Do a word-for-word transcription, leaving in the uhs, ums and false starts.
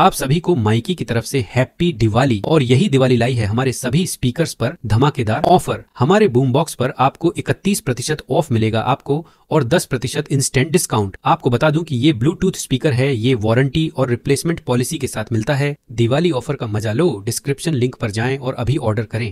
आप सभी को माइकी की तरफ से हैप्पी दिवाली। और यही दिवाली लाई है हमारे सभी स्पीकर्स पर धमाकेदार ऑफर। हमारे बूमबॉक्स पर आपको इकतीस प्रतिशत ऑफ मिलेगा आपको और दस प्रतिशत इंस्टेंट डिस्काउंट। आपको बता दूं कि ये ब्लूटूथ स्पीकर है, ये वारंटी और रिप्लेसमेंट पॉलिसी के साथ मिलता है। दिवाली ऑफर का मजा लो। डिस्क्रिप्शन लिंक पर जाएं और अभी ऑर्डर करें।